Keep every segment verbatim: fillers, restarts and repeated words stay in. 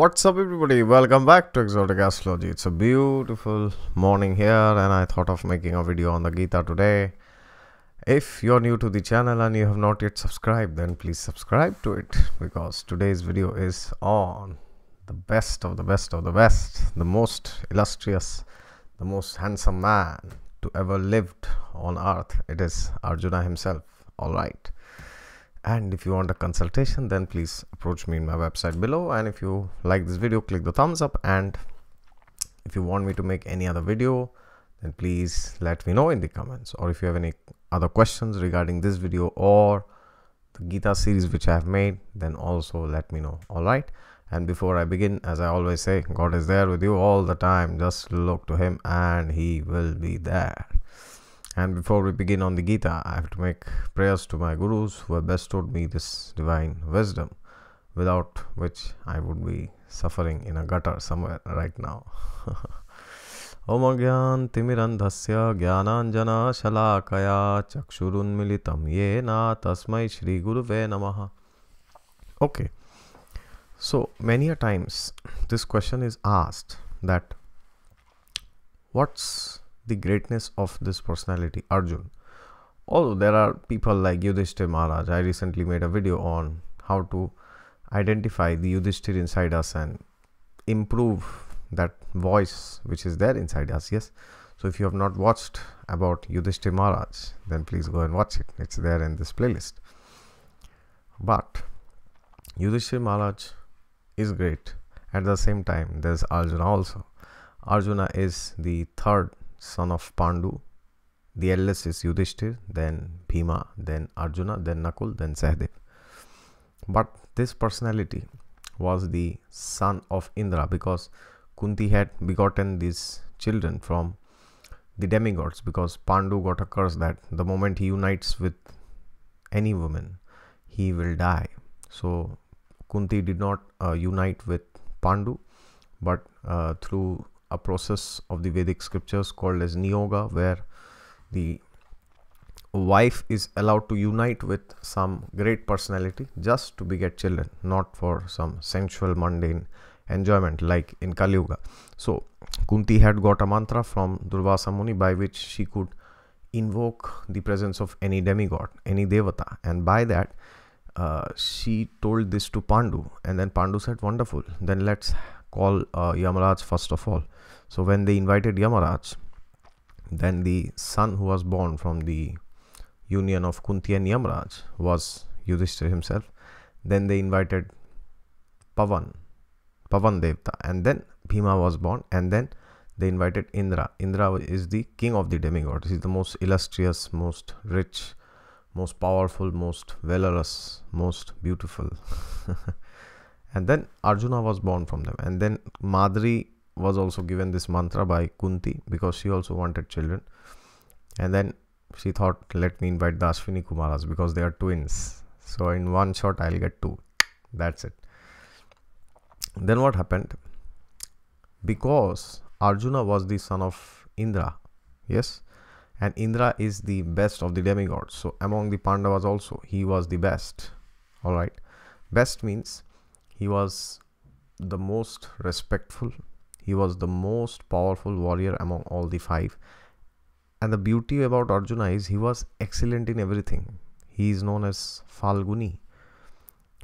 What's up everybody, welcome back to Exotic Astrology. It's a beautiful morning here and I thought of making a video on the Gita today. If you're new to the channel and you have not yet subscribed, then please subscribe to it, because today's video is on the best of the best of the best, the most illustrious, the most handsome man to ever lived on earth. It is Arjuna himself, alright. And if you want a consultation, then please approach me in my website below. And if you like this video, click the thumbs up. And if you want me to make any other video, then please let me know in the comments. Or if you have any other questions regarding this video or the Gita series which I have made, then also let me know. All right. And before I begin, as I always say, God is there with you all the time. Just look to him and he will be there. And before we begin on the Gita, I have to make prayers to my gurus who have bestowed me this divine wisdom, without which I would be suffering in a gutter somewhere right now. Om Ajnana Timirandhasya Gyananjana Shalakaya Chakshurunmilitam Yena Tasmai Shri Guruve Namaha. Okay, so many a times this question is asked that what's the greatness of this personality Arjun? Although there are people like Yudhishthira Maharaj, I recently made a video on how to identify the Yudhishthira inside us and improve that voice which is there inside us. Yes, so if you have not watched about Yudhishthira Maharaj, then please go and watch it. It's there in this playlist. But Yudhishthira Maharaj is great. At the same time, there's Arjuna also. Arjuna is the third son of Pandu. The eldest is Yudhishthir, then Bhima, then Arjuna, then Nakul, then Sahadev. But this personality was the son of Indra, because Kunti had begotten these children from the demigods, because Pandu got a curse that the moment he unites with any woman, he will die. So Kunti did not uh, unite with Pandu, but uh, through a process of the Vedic scriptures called as niyoga, where the wife is allowed to unite with some great personality just to beget children, not for some sensual mundane enjoyment like in Kaliyuga. So Kunti had got a mantra from Durvasamuni by which she could invoke the presence of any demigod, any devata, and by that uh, she told this to Pandu, and then Pandu said, wonderful, then let's call uh, Yamaraj first of all. So when they invited Yamaraj, then the son who was born from the union of Kunti and Yamaraj was Yudhishthira himself. Then they invited Pavan, Pavan Devata, and then Bhima was born, and then they invited Indra. Indra is the king of the demigods. He is the most illustrious, most rich, most powerful, most valorous, most beautiful. And then Arjuna was born from them. And then Madri was also given this mantra by Kunti, because she also wanted children. And then she thought, let me invite the Ashvini Kumaras, because they are twins. So in one shot, I'll get two. That's it. Then what happened? Because Arjuna was the son of Indra. Yes. And Indra is the best of the demigods. So among the Pandavas also, he was the best. All right. Best means he was the most respectful, he was the most powerful warrior among all the five. And the beauty about Arjuna is he was excellent in everything. He is known as Falguni.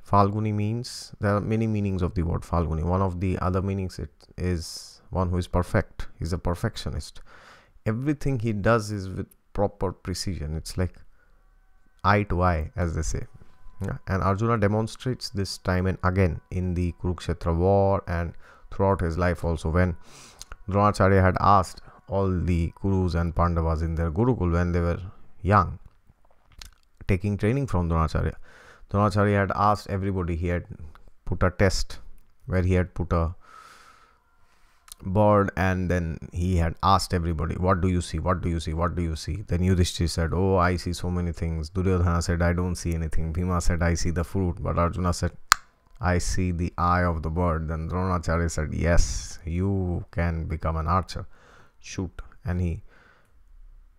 Falguni means, there are many meanings of the word Falguni. One of the other meanings it is one who is perfect. He is a perfectionist. Everything he does is with proper precision. It's like eye to eye, as they say. Yeah. And Arjuna demonstrates this time and again in the Kurukshetra war and throughout his life also, when Dronacharya had asked all the Kurus and Pandavas in their gurukul when they were young, taking training from Dronacharya. Dronacharya had asked everybody, he had put a test where he had put a bird, and then he had asked everybody, what do you see, what do you see, what do you see? Then Yudhishthira said, oh, I see so many things. Duryodhana said, I don't see anything. Bhima said, I see the fruit. But Arjuna said, I see the eye of the bird. Then Dronacharya said, yes, you can become an archer, shoot. And he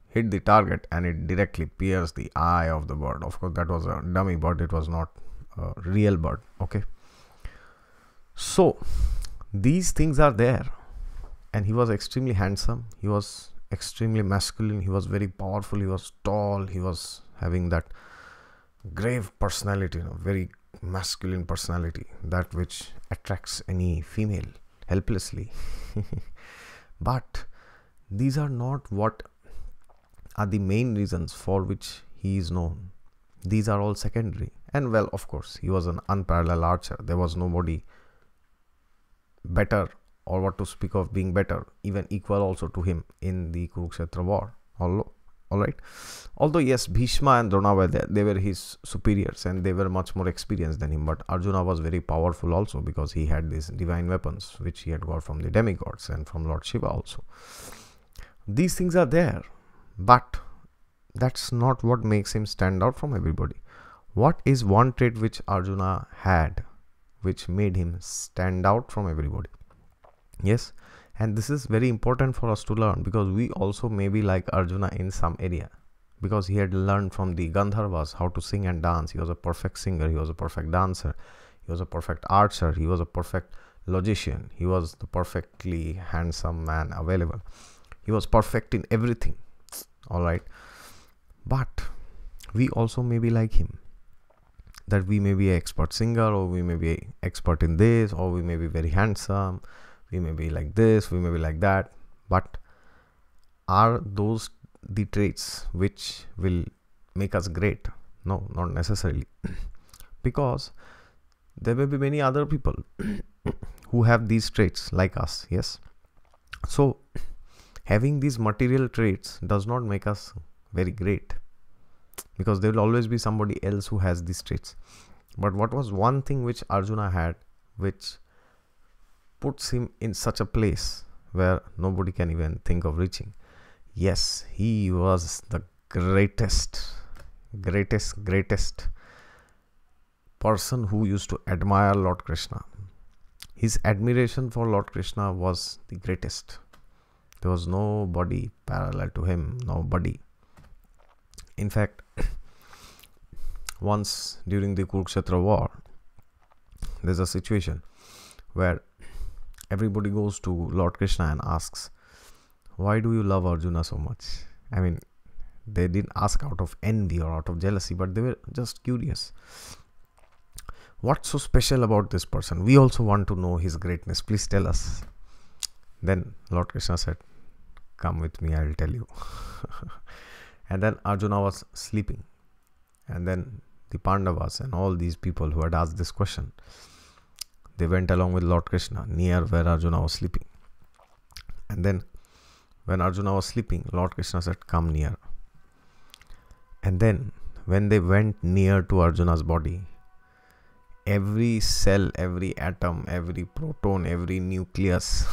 hit the target and it directly pierced the eye of the bird. Of course, that was a dummy bird, it was not a real bird. Okay, So these things are there, and he was extremely handsome, he was extremely masculine, he was very powerful, he was tall, he was having that grave personality, you know, very masculine personality, that which attracts any female helplessly. But these are not what are the main reasons for which he is known. These are all secondary. And well, of course, he was an unparalleled archer. There was nobody better, or what to speak of being better, even equal also to him in the Kurukshetra war. Although, all right. Although, yes, Bhishma and Drona were there. They were his superiors and they were much more experienced than him. But Arjuna was very powerful also, because he had these divine weapons which he had got from the demigods and from Lord Shiva also. These things are there, but that's not what makes him stand out from everybody. What is one trait which Arjuna had which made him stand out from everybody? Yes, and this is very important for us to learn, because we also may be like Arjuna in some area, because he had learned from the Gandharvas how to sing and dance. He was a perfect singer, he was a perfect dancer, he was a perfect archer, he was a perfect logician, he was the perfectly handsome man available. He was perfect in everything, all right. But we also may be like him, that we may be an expert singer, or we may be an expert in this, or we may be very handsome, we may be like this, we may be like that. But are those the traits which will make us great? No, not necessarily. Because there may be many other people who have these traits like us, yes. So having these material traits does not make us very great, because there will always be somebody else who has these traits. But what was one thing which Arjuna had which puts him in such a place where nobody can even think of reaching? Yes, he was the greatest, greatest, greatest person who used to admire Lord Krishna. His admiration for Lord Krishna was the greatest. There was nobody parallel to him, nobody. In fact, once during the Kurukshetra war, there's a situation where everybody goes to Lord Krishna and asks, why do you love Arjuna so much? I mean, they didn't ask out of envy or out of jealousy, but they were just curious. What's so special about this person? We also want to know his greatness. Please tell us. Then Lord Krishna said, come with me, I will tell you. And then Arjuna was sleeping. And then the Pandavas and all these people who had asked this question, they went along with Lord Krishna near where Arjuna was sleeping. And then when Arjuna was sleeping, Lord Krishna said, come near. And then when they went near to Arjuna's body, every cell, every atom, every proton, every nucleus,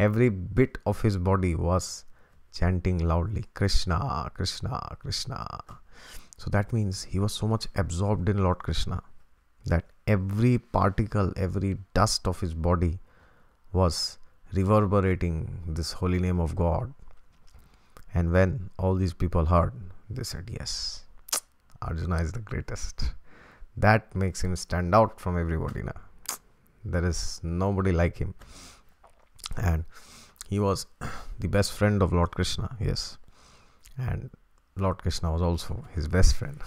every bit of his body was chanting loudly, Krishna, Krishna, Krishna. So that means he was so much absorbed in Lord Krishna that every particle, every dust of his body was reverberating this holy name of God. And when all these people heard, they said, yes, Arjuna is the greatest. That makes him stand out from everybody now. There is nobody like him. And he was the best friend of Lord Krishna, yes. And Lord Krishna was also his best friend.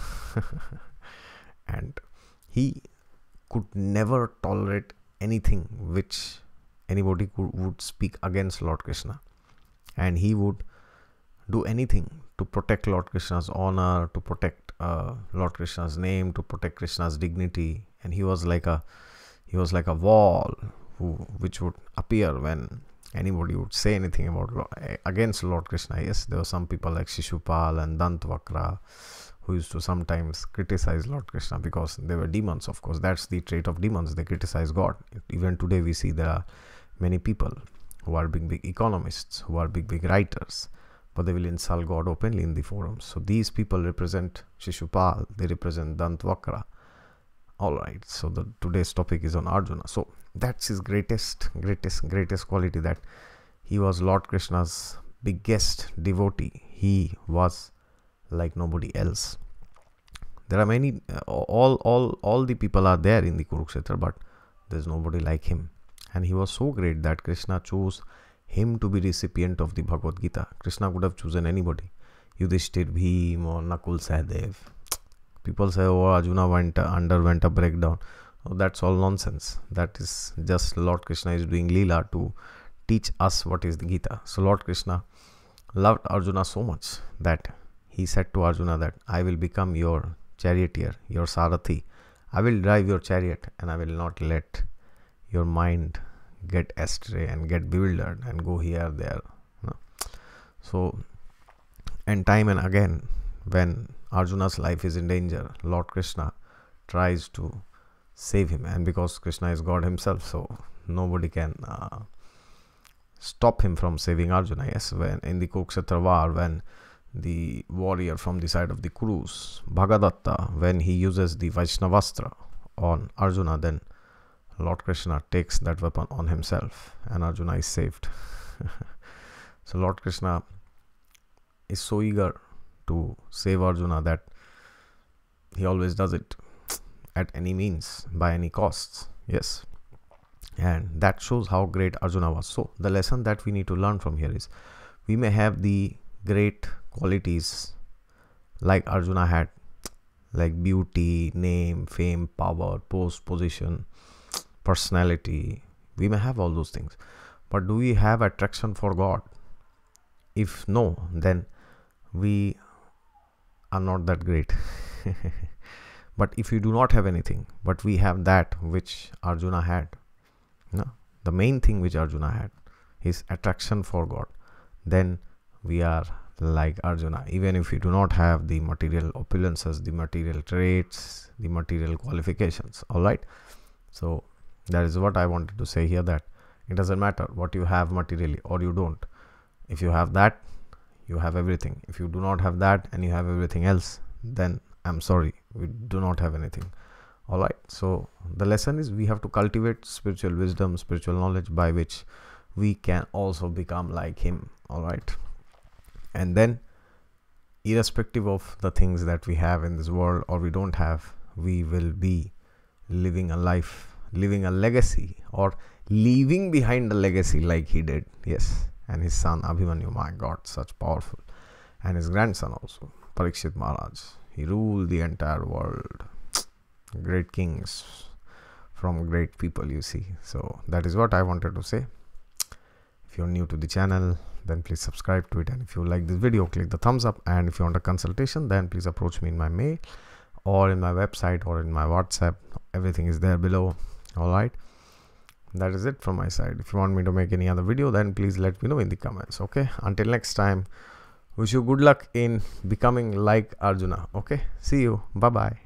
And he could never tolerate anything which anybody could, would speak against Lord Krishna. And he would do anything to protect Lord Krishna's honor, to protect uh, Lord Krishna's name, to protect Krishna's dignity. And he was like a, he was like a wall who, which would appear when anybody would say anything about against Lord Krishna. Yes, there were some people like Shishupala and Dantavakra who used to sometimes criticize Lord Krishna, because they were demons, of course. That's the trait of demons. They criticize God. Even today we see there are many people who are big, big economists, who are big, big writers, but they will insult God openly in the forums. So these people represent Shishupala, they represent Dantavakra. Alright, so the today's topic is on Arjuna. So that's his greatest, greatest, greatest quality, that he was Lord Krishna's biggest devotee. He was like nobody else. There are many, uh, all, all, all the people are there in the Kurukshetra, but there is nobody like him. And he was so great that Krishna chose him to be recipient of the Bhagavad Gita. Krishna could have chosen anybody. Yudhishthira, Bhima, or Nakul, Sahadev. People say, oh, Arjuna went, uh, underwent a breakdown. Oh, that's all nonsense. That is just Lord Krishna is doing Leela to teach us what is the Gita. So Lord Krishna loved Arjuna so much that he said to Arjuna that I will become your charioteer, your sarathi. I will drive your chariot and I will not let your mind get astray and get bewildered and go here, there. No. So, and time and again, when Arjuna's life is in danger, Lord Krishna tries to save him. And because Krishna is God himself, so nobody can uh, stop him from saving Arjuna. Yes, when in the Kurukshetra war, when the warrior from the side of the Kurus, Bhagadatta, when he uses the Vaishnavastra on Arjuna, then Lord Krishna takes that weapon on himself and Arjuna is saved. So Lord Krishna is so eager to save Arjuna that he always does it at any means, by any costs. Yes. And that shows how great Arjuna was. So the lesson that we need to learn from here is, we may have the great qualities like Arjuna had, like beauty, name, fame, power, post, position, personality. We may have all those things, but do we have attraction for God? If no, then we are not that great. But if you do not have anything, but we have that which Arjuna had, no? The main thing which Arjuna had is attraction for God, then we are like Arjuna. Even if we do not have the material opulences, the material traits, the material qualifications, alright? So, that is what I wanted to say here, that it doesn't matter what you have materially or you don't. If you have that, you have everything. If you do not have that and you have everything else, then I'm sorry, we do not have anything. Alright, so the lesson is, we have to cultivate spiritual wisdom, spiritual knowledge, by which we can also become like him. Alright, and then irrespective of the things that we have in this world or we don't have, we will be living a life, living a legacy, or leaving behind a legacy like he did. Yes, and his son Abhimanyu, my God, such powerful, and his grandson also, Parikshit Maharaj. He ruled the entire world. Great kings from great people, you see. So that is what I wanted to say. If you're new to the channel, then please subscribe to it. And if you like this video, click the thumbs up. And if you want a consultation, then please approach me in my mail or in my website or in my WhatsApp. Everything is there below. Alright. That is it from my side. If you want me to make any other video, then please let me know in the comments. Okay. Until next time. Wish you good luck in becoming like Arjuna. Okay. See you. Bye-bye.